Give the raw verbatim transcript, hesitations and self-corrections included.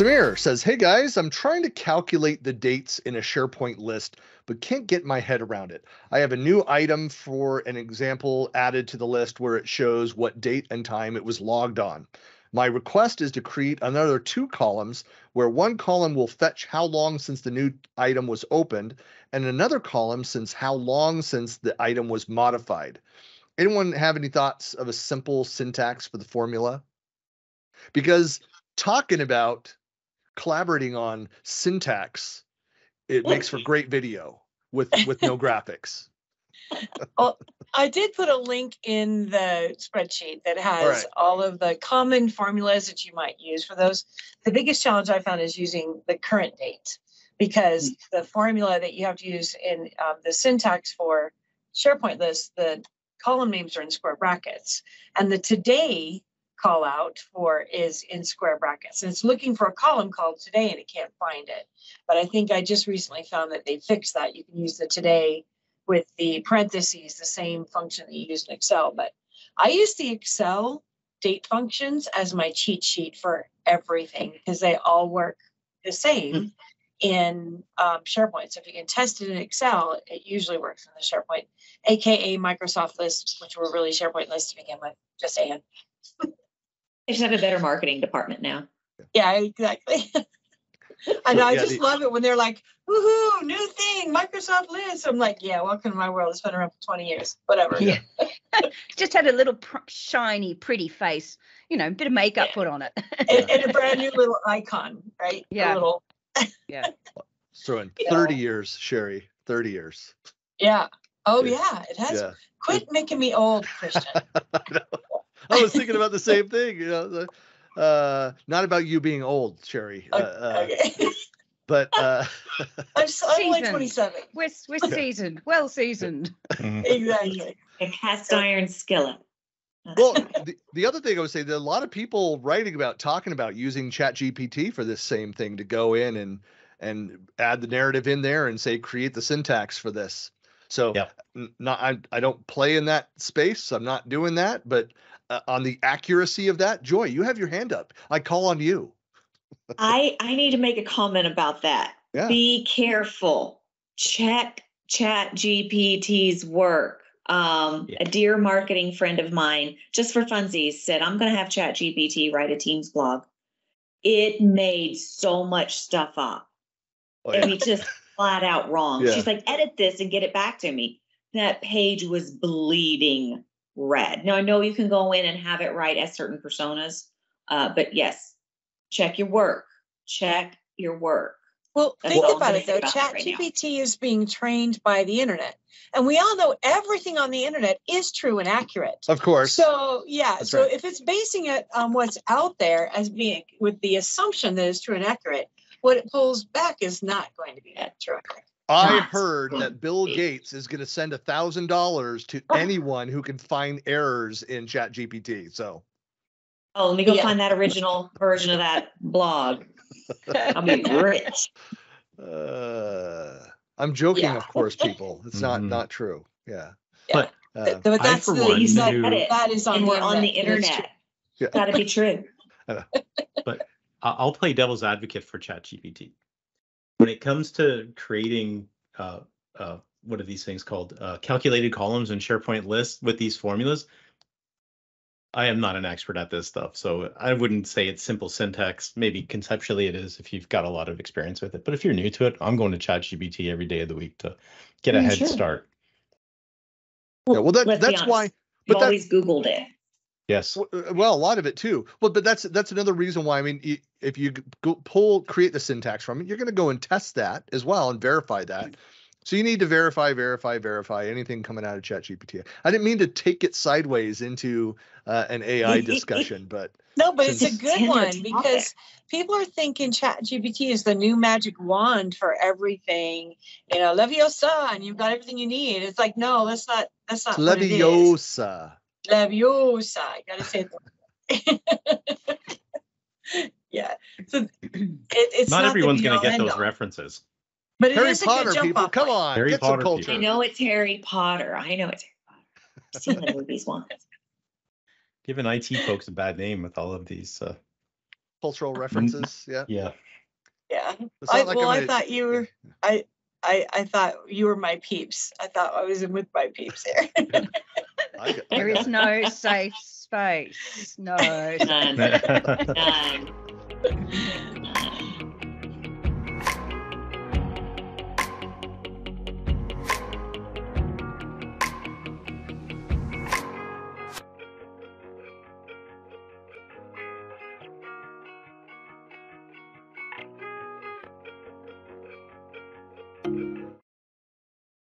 Samir says, hey guys, I'm trying to calculate the dates in a SharePoint list, but can't get my head around it. I have a new item for an example added to the list where it shows what date and time it was logged on. My request is to create another two columns where one column will fetch how long since the new item was opened and another column since how long since the item was modified. Anyone have any thoughts of a simple syntax for the formula? Because talking about collaborating on syntax, it makes for great video with, with no graphics. Well, I did put a link in the spreadsheet that has all, right. all of the common formulas that you might use for those. The biggest challenge I found is using the current date, because the formula that you have to use in um, the syntax for SharePoint lists, the column names are in square brackets, and the today call out for is in square brackets. And it's looking for a column called today, and it can't find it. But I think I just recently found that they fixed that. You can use the today with the parentheses, the same function that you use in Excel. But I use the Excel date functions as my cheat sheet for everything because they all work the same in um, SharePoint. So if you can test it in Excel, it usually works in the SharePoint, A K A Microsoft lists, which were really SharePoint lists to begin with, just saying. They should have a better marketing department now. Yeah, exactly. And so, I yeah, just the, love it when they're like, woohoo, new thing, Microsoft lists. I'm like, yeah, welcome to my world. It's been around for twenty years, whatever. Yeah. Just had a little pr shiny, pretty face, you know, a bit of makeup yeah. put on it. and, and a brand new little icon, right? Yeah. A little. yeah. So in thirty years, Sherry, thirty years. Yeah. Oh, yeah, yeah it has. Yeah. Quit making me old, Christian. I, I was thinking about the same thing, you know. The, Uh, not about you being old, Sherry. Okay. Uh, okay. But uh, I'm, so, I'm only twenty-seven. We're we're okay. seasoned, well seasoned. Mm-hmm. Exactly. A cast iron skillet. Well, the, the other thing I would say, there are a lot of people writing about, talking about using ChatGPT for this same thing to go in and and add the narrative in there and say create the syntax for this. So, yep. not I I don't play in that space. So I'm not doing that, but. Uh, on the accuracy of that, Joy, you have your hand up. I call on you. I I need to make a comment about that. Yeah. Be careful. Check ChatGPT's work. Um, yeah. A dear marketing friend of mine, just for funsies, said, I'm going to have ChatGPT write a Teams blog. It made so much stuff up. Oh, yeah. I mean, just flat out wrong. Yeah. She's like, edit this and get it back to me. That page was bleeding red. Now, I know you can go in and have it right as certain personas, uh, but yes, check your work. Check your work. Well, That's think about it, though. ChatGPT right is being trained by the internet, and we all know everything on the internet is true and accurate. Of course. So, yeah. That's so, right. if it's basing it on what's out there as being with the assumption that it's true and accurate, what it pulls back is not going to be that true and accurate. I heard that Bill Gates is going to send a thousand dollars to anyone who can find errors in ChatGPT. So, oh, let me go yeah. find that original version of that blog. I'll be rich. Uh, I'm joking, yeah. of course, people. It's not mm-hmm. not true. Yeah, yeah. but uh, but that's I, the one, said, knew, that is on, we're on the internet. Yeah. Got to be true. Uh, but I'll play devil's advocate for ChatGPT. When it comes to creating uh, uh, what are these things called, uh, calculated columns and SharePoint lists with these formulas, I am not an expert at this stuff, so I wouldn't say it's simple syntax. Maybe conceptually it is if you've got a lot of experience with it, but if you're new to it, I'm going to ChatGPT every day of the week to get a head sure. start. Well, yeah, well that, let's that's be why. But I've always Googled it. Yes. Well, a lot of it too. Well, but that's that's another reason why. I mean, if you go pull, create the syntax from it, you're going to go and test that as well and verify that. So you need to verify, verify, verify anything coming out of ChatGPT. I didn't mean to take it sideways into uh, an A I discussion, but no, but it's a good one because people are thinking ChatGPT is the new magic wand for everything. You know, Leviosa, and you've got everything you need. It's like, no, that's not. That's not Leviosa. What it is. Leviosa, I gotta say that. yeah. So it, it's not, not everyone's gonna get those references. But it Harry is Potter, a good people, come on, Harry get Potter some culture. I know it's Harry Potter. I know it's Harry Potter. I've seen the movies once. Giving I T folks a bad name with all of these uh, cultural references. Yeah. Yeah. Yeah. I, like well, gonna, I thought you were, yeah. I, I, I thought you were my peeps. I thought I was in with my peeps here. I, I there is no safe space. No. None. None.